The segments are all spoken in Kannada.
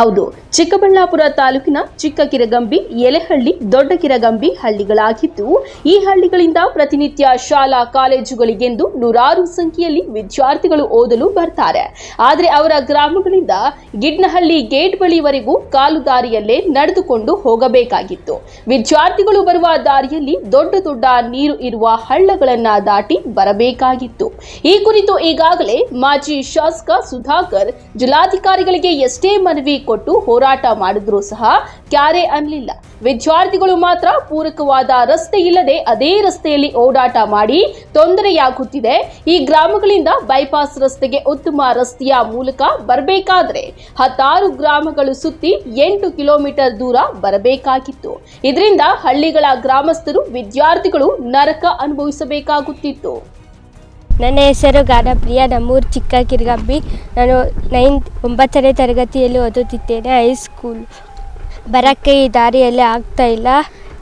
ಹೌದು, ಚಿಕ್ಕಬಳ್ಳಾಪುರ ತಾಲೂಕಿನ ಚಿಕ್ಕ ಗಿರಗಂಬಿ, ಯೆಲೆಹಳ್ಳಿ, ದೊಡ್ಡ ಗಿರಗಂಬಿ ಹಳ್ಳಿಗಳಾಗಿದ್ದು, ಈ ಹಳ್ಳಿಗಳಿಂದ ಪ್ರತಿನಿತ್ಯ ಶಾಲಾ ಕಾಲೇಜುಗಳಿಗೆಂದು ನೂರಾರು ಸಂಖ್ಯೆಯಲ್ಲಿ ವಿದ್ಯಾರ್ಥಿಗಳು ಓದಲು ಬರ್ತಾರೆ. ಆದರೆ ಅವರ ಗ್ರಾಮಗಳಿಂದ ಗಿಡ್ನಹಳ್ಳಿ ಗೇಟ್ ಬಳಿವರೆಗೂ ಕಾಲು ದಾರಿಯಲ್ಲೇ ನಡೆದುಕೊಂಡು ಹೋಗಬೇಕಾಗಿತ್ತು. ವಿದ್ಯಾರ್ಥಿಗಳು ಬರುವ ದಾರಿಯಲ್ಲಿ ದೊಡ್ಡ ದೊಡ್ಡ ನೀರು ಇರುವ ಹಳ್ಳಗಳನ್ನು ದಾಟಿ ಬರಬೇಕಾಗಿತ್ತು. ಈ ಕುರಿತು ಈಗಾಗಲೇ ಮಾಜಿ ಶಾಸಕ ಸುಧಾಕರ್ ಜಿಲ್ಲಾಧಿಕಾರಿಗಳಿಗೆ ಎಷ್ಟೇ ಮನವಿ ಕೊಟ್ಟು ಹೋರಾಟ ಮಾಡಿದ್ರೂ ಸಹ ಕ್ಯಾರೆ ಅನ್ನಲಿಲ್ಲ. ವಿದ್ಯಾರ್ಥಿಗಳು ಮಾತ್ರ ಪೂರಕವಾದ ರಸ್ತೆ ಇಲ್ಲದೆ ಅದೇ ರಸ್ತೆಯಲ್ಲಿ ಓಡಾಟ ಮಾಡಿ ತೊಂದರೆಯಾಗುತ್ತಿದೆ. ಈ ಗ್ರಾಮಗಳಿಂದ ಬೈಪಾಸ್ ರಸ್ತೆಗೆ ಉತ್ತಮ ರಸ್ತೆಯ ಮೂಲಕ ಬರಬೇಕಾದ್ರೆ 16 ಗ್ರಾಮಗಳು ಸುತ್ತಿ 8 ಕಿಲೋಮೀಟರ್ ದೂರ ಬರಬೇಕಾಗಿತ್ತು. ಇದರಿಂದ ಹಳ್ಳಿಗಳ ಗ್ರಾಮಸ್ಥರು, ವಿದ್ಯಾರ್ಥಿಗಳು ನರಕ ಅನುಭವಿಸಬೇಕಾಗುತ್ತಿತ್ತು. ನನ್ನ ಹೆಸರು ಗಾಢಪ್ರಿಯ, ನಮ್ಮೂರು ಚಿಕ್ಕ ಗಿರಗಂಬಿ. ನಾನು 9ನೇ ತರಗತಿಯಲ್ಲಿ ಓದುತ್ತಿದ್ದೇನೆ. ಹೈಸ್ಕೂಲ್ ಬರೋಕ್ಕೆ ಈ ದಾರಿಯಲ್ಲಿ ಆಗ್ತಾಯಿಲ್ಲ,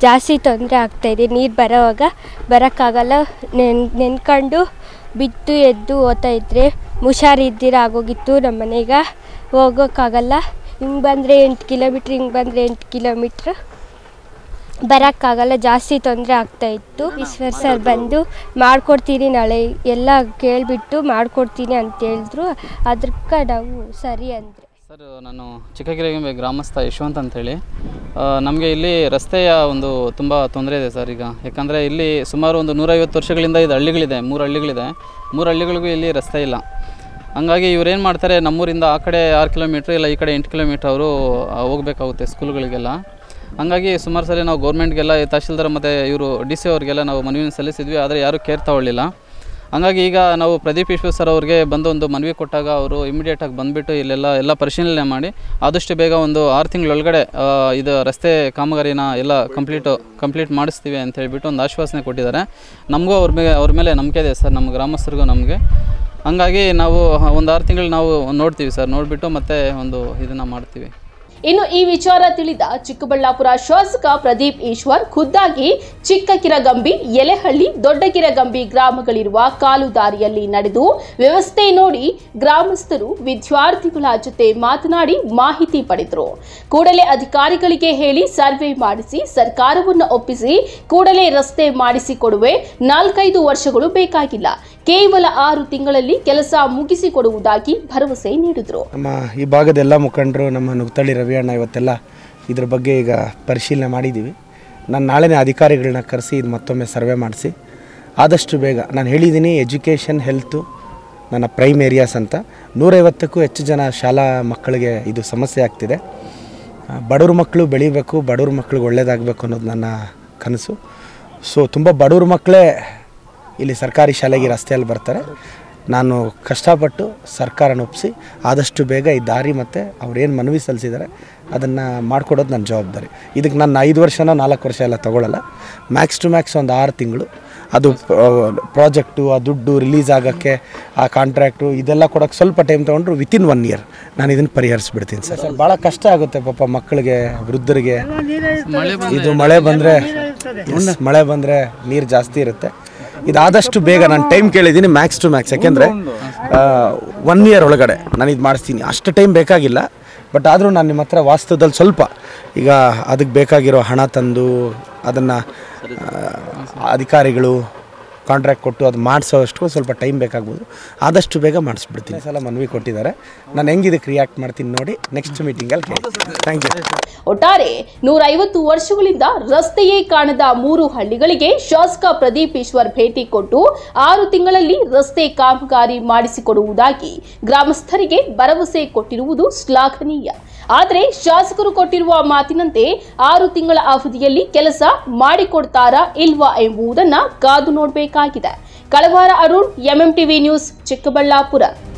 ಜಾಸ್ತಿ ತೊಂದರೆ ಆಗ್ತಾಯಿದೆ. ನೀರು ಬರೋವಾಗ ಬರೋಕ್ಕಾಗಲ್ಲ, ನೆನ್ಕೊಂಡು ಬಿದ್ದು ಎದ್ದು ಓದ್ತಾಯಿದ್ರೆ ಹುಷಾರಿದ್ದೀರ ಆಗೋಗಿತ್ತು. ನಮ್ಮ ಮನೆಗೆ ಹೋಗೋಕ್ಕಾಗಲ್ಲ. ಹಿಂಗೆ ಬಂದರೆ 8 ಕಿಲೋಮೀಟ್ರ್, ಹಿಂಗೆ ಬಂದರೆ 8 ಕಿಲೋಮೀಟ್ರ್, ಬರೋಕ್ಕಾಗಲ್ಲ, ಜಾಸ್ತಿ ತೊಂದರೆ ಆಗ್ತಾಯಿತ್ತು. ಈಶ್ವರ್ ಸರ್ ಬಂದು ಮಾಡಿಕೊಡ್ತೀನಿ ನಾಳೆ ಎಲ್ಲ ಕೇಳಿಬಿಟ್ಟು ಮಾಡಿಕೊಡ್ತೀನಿ ಅಂತ ಹೇಳಿದ್ರು. ಅದಕ್ಕೆ ನಾವು ಸರಿ ಅಂದರೆ ಸರ್, ನಾನು ಚಿಕ್ಕ ಗಿರಗಂಬಿ ಗ್ರಾಮಸ್ಥ ಯಶವಂತ್ ಅಂತೇಳಿ. ನಮಗೆ ಇಲ್ಲಿ ರಸ್ತೆಯ ಒಂದು ತುಂಬ ತೊಂದರೆ ಇದೆ ಸರ್. ಈಗ ಯಾಕಂದರೆ ಇಲ್ಲಿ ಸುಮಾರು ಒಂದು 150 ವರ್ಷಗಳಿಂದ ಇದು ಹಳ್ಳಿಗಳಿದೆ, 3 ಹಳ್ಳಿಗಳಿಗೂ ಇಲ್ಲಿ ರಸ್ತೆ ಇಲ್ಲ. ಹಂಗಾಗಿ ಇವರೇನು ಮಾಡ್ತಾರೆ, ನಮ್ಮೂರಿಂದ ಆ ಕಡೆ 6 ಕಿಲೋಮೀಟ್ರ್ ಇಲ್ಲ ಈ ಕಡೆ 8 ಕಿಲೋಮೀಟ್ರ್ ಅವರು ಹೋಗಬೇಕಾಗುತ್ತೆ ಸ್ಕೂಲ್ಗಳಿಗೆಲ್ಲ. ಹಾಗಾಗಿ ಸುಮಾರು ಸರಿ ನಾವು ಗೌರ್ಮೆಂಟ್ಗೆಲ್ಲ, ತಹಶೀಲ್ದಾರ್ ಮತ್ತು ಇವರು DC ಅವ್ರಿಗೆಲ್ಲ ನಾವು ಮನವಿನ ಸಲ್ಲಿಸಿದ್ವಿ, ಆದರೆ ಯಾರೂ ಕೇರ್ ತಗೊಳ್ಳಿಲ್ಲ. ಹಾಗಾಗಿ ಈಗ ನಾವು ಪ್ರದೀಪ್ ಈಶ್ವರ್ ಸರ್ ಅವ್ರಿಗೆ ಬಂದು ಒಂದು ಮನವಿ ಕೊಟ್ಟಾಗ ಅವರು ಇಮಿಡಿಯೇಟಾಗಿ ಬಂದುಬಿಟ್ಟು ಎಲ್ಲ ಪರಿಶೀಲನೆ ಮಾಡಿ ಆದಷ್ಟು ಬೇಗ ಒಂದು 6 ತಿಂಗಳೊಳಗಡೆ ಇದು ರಸ್ತೆ ಕಾಮಗಾರಿನ ಎಲ್ಲ ಕಂಪ್ಲೀಟ್ ಮಾಡಿಸ್ತೀವಿ ಅಂತ ಹೇಳಿಬಿಟ್ಟು ಒಂದು ಆಶ್ವಾಸನೆ ಕೊಟ್ಟಿದ್ದಾರೆ. ನಮಗೂ ಅವ್ರ ಮೇಲೆ ನಂಬಿಕೆ ಇದೆ ಸರ್, ನಮ್ಮ ಗ್ರಾಮಸ್ಥರಿಗೂ ನಮಗೆ. ಹಾಗಾಗಿ ನಾವು ಒಂದು 6 ತಿಂಗಳು ನಾವು ನೋಡ್ತೀವಿ ಸರ್, ನೋಡಿಬಿಟ್ಟು ಮತ್ತೆ ಒಂದು ಇದನ್ನು ಮಾಡ್ತೀವಿ. ಇನ್ನು ಈ ವಿಚಾರ ತಿಳಿದ ಚಿಕ್ಕಬಳ್ಳಾಪುರ ಶಾಸಕ ಪ್ರದೀಪ್ ಈಶ್ವರ್ ಖುದ್ದಾಗಿ ಚಿಕ್ಕ ಗಿರಗಂಬಿ, ಯೆಲೆಹಳ್ಳಿ, ದೊಡ್ಡ ಗಿರಗಂಬಿ ಗ್ರಾಮಗಳಿರುವ ಕಾಲು ದಾರಿಯಲ್ಲಿ ನಡೆದು ವ್ಯವಸ್ಥೆ ನೋಡಿ ಗ್ರಾಮಸ್ಥರು, ವಿದ್ಯಾರ್ಥಿಗಳ ಜೊತೆ ಮಾತನಾಡಿ ಮಾಹಿತಿ ಪಡೆದರು. ಕೂಡಲೇ ಅಧಿಕಾರಿಗಳಿಗೆ ಹೇಳಿ ಸರ್ವೆ ಮಾಡಿಸಿ ಸರ್ಕಾರವನ್ನು ಒಪ್ಪಿಸಿ ಕೂಡಲೇ ರಸ್ತೆ ಮಾಡಿಸಿಕೊಡುವೆ, 4-5 ವರ್ಷಗಳು ಬೇಕಾಗಿಲ್ಲ, ಕೇವಲ 6 ತಿಂಗಳಲ್ಲಿ ಕೆಲಸ ಮುಗಿಸಿಕೊಡುವುದಾಗಿ ಭರವಸೆ ನೀಡಿದರು. ನಮ್ಮ ಈ ಭಾಗದ ಎಲ್ಲ ಮುಖಂಡರು, ನಮ್ಮ ನುಗ್ತಳ್ಳಿ ರವಿಯಣ್ಣ ಇವತ್ತೆಲ್ಲ ಇದ್ರ ಬಗ್ಗೆ ಈಗ ಪರಿಶೀಲನೆ ಮಾಡಿದ್ದೀವಿ. ನಾನು ನಾಳೆನೇ ಅಧಿಕಾರಿಗಳನ್ನ ಕರೆಸಿ ಇದು ಮತ್ತೊಮ್ಮೆ ಸರ್ವೆ ಮಾಡಿಸಿ ಆದಷ್ಟು ಬೇಗ, ನಾನು ಹೇಳಿದ್ದೀನಿ ಎಜುಕೇಷನ್, ಹೆಲ್ತು ನನ್ನ ಪ್ರೈಮ್ ಏರಿಯಾಸ್ ಅಂತ. 150ಕ್ಕೂ ಹೆಚ್ಚು ಜನ ಶಾಲಾ ಮಕ್ಕಳಿಗೆ ಇದು ಸಮಸ್ಯೆ ಆಗ್ತಿದೆ. ಬಡವ್ರ ಮಕ್ಕಳು ಬೆಳಿಬೇಕು, ಬಡವ್ರ ಮಕ್ಕಳಿಗೆ ಒಳ್ಳೆಯದಾಗಬೇಕು ಅನ್ನೋದು ನನ್ನ ಕನಸು. ಸೊ ತುಂಬ ಬಡವ್ರ ಮಕ್ಕಳೇ ಇಲ್ಲಿ ಸರ್ಕಾರಿ ಶಾಲೆಗೆ ರಸ್ತೆಯಲ್ಲಿ ಬರ್ತಾರೆ. ನಾನು ಕಷ್ಟಪಟ್ಟು ಸರ್ಕಾರನ ಒಪ್ಪಿಸಿ ಆದಷ್ಟು ಬೇಗ ಈ ದಾರಿ ಮತ್ತು ಅವ್ರೇನು ಮನವಿ ಸಲ್ಲಿಸಿದ್ದಾರೆ ಅದನ್ನು ಮಾಡಿಕೊಡೋದು ನನ್ನ ಜವಾಬ್ದಾರಿ. ಇದಕ್ಕೆ ನಾನು 5 ವರ್ಷ 4 ವರ್ಷ ಎಲ್ಲ ತೊಗೊಳ್ಳಲ್ಲ, ಮ್ಯಾಕ್ಸ್ ಟು ಮ್ಯಾಕ್ಸ್ ಒಂದು 6 ತಿಂಗಳು. ಅದು ಪ್ರಾಜೆಕ್ಟು, ಆ ದುಡ್ಡು ರಿಲೀಸ್ ಆಗೋಕ್ಕೆ, ಆ ಕಾಂಟ್ರಾಕ್ಟು ಇದೆಲ್ಲ ಕೊಡೋಕ್ಕೆ ಸ್ವಲ್ಪ ಟೈಮ್ ತೊಗೊಂಡ್ರು ವಿತಿನ್ 1 ಇಯರ್ ನಾನು ಇದನ್ನು ಪರಿಹರಿಸ್ಬಿಡ್ತೀನಿ ಸರ್. ಸರ್, ಭಾಳ ಕಷ್ಟ ಆಗುತ್ತೆ ಪಾಪ ಮಕ್ಕಳಿಗೆ, ವೃದ್ಧರಿಗೆ. ಇದು ಮಳೆ ಬಂದರೆ ನೀರು ಜಾಸ್ತಿ ಇರುತ್ತೆ. ಇದಾದಷ್ಟು ಬೇಗ ನಾನು ಟೈಮ್ ಕೇಳಿದ್ದೀನಿ ಮ್ಯಾಕ್ಸ್ ಟು ಮ್ಯಾಕ್ಸ್, ಯಾಕೆಂದರೆ 1 ಇಯರ್ ಒಳಗಡೆ ನಾನು ಇದು ಮಾಡಿಸ್ತೀನಿ. ಅಷ್ಟು ಟೈಮ್ ಬೇಕಾಗಿಲ್ಲ, ಬಟ್ ಆದರೂ ನಾನು ನಿಮ್ಮ ಹತ್ರ ವಾಸ್ತವದಲ್ಲಿ ಸ್ವಲ್ಪ ಈಗ ಅದಕ್ಕೆ ಬೇಕಾಗಿರೋ ಹಣ ತಂದು ಅದನ್ನು ಅಧಿಕಾರಿಗಳು ಕಾಂಟ್ರಾಕ್ಟ್ ಕೊಟ್ಟು ಅದು ಮಾಡಿಸೋಷ್ಟು ಸ್ವಲ್ಪ ಟೈಮ್ ಬೇಕಾಗ್ಬೋದು. ಆದಷ್ಟು ಬೇಗ ಮಾಡಿಸ್ಬಿಡ್ತೀನಿ. ಸಲ ಮನವಿ ಕೊಟ್ಟಿದ್ದಾರೆ, ನಾನು ಹೆಂಗಿದಕ್ಕೆ ರಿಯಾಕ್ಟ್ ಮಾಡ್ತೀನಿ ನೋಡಿ ನೆಕ್ಸ್ಟ್ ಮೀಟಿಂಗಲ್ಲಿ. Thank you. ಒಟ್ಟಾರೆ 150 ವರ್ಷಗಳಿಂದ ರಸ್ತೆಯೇ ಕಾಣದ 3 ಹಳ್ಳಿಗಳಿಗೆ ಶಾಸಕ ಪ್ರದೀಪ್ ಈಶ್ವರ್ ಭೇಟಿ ಕೊಟ್ಟು 6 ತಿಂಗಳಲ್ಲಿ ರಸ್ತೆ ಕಾಮಗಾರಿ ಮಾಡಿಸಿಕೊಡುವುದಾಗಿ ಗ್ರಾಮಸ್ಥರಿಗೆ ಭರವಸೆ ಕೊಟ್ಟಿರುವುದು ಶ್ಲಾಘನೀಯ. ಆದರೆ ಶಾಸಕರು ಕೊಟ್ಟಿರುವ ಮಾತಿನಂತೆ 6 ತಿಂಗಳ ಅವಧಿಯಲ್ಲಿ ಕೆಲಸ ಮಾಡಿಕೊಡ್ತಾರಾ ಇಲ್ವಾ ಎಂಬುದನ್ನು ಕಾದು ನೋಡಬೇಕಾಗಿದೆ. ಕಳವಾರ ಅರುಣ್, MMTV ನ್ಯೂಸ್, ಚಿಕ್ಕಬಳ್ಳಾಪುರ.